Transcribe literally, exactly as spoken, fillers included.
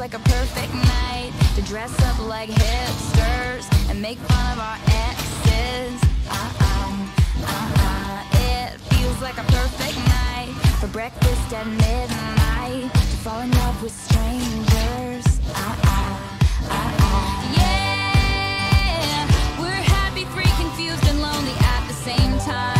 like a perfect night to dress up like hipsters and make fun of our exes. Uh-uh, uh-uh. It feels like a perfect night for breakfast at midnight to fall in love with strangers. Uh-uh, uh-uh. Yeah, we're happy, free, confused, and lonely at the same time.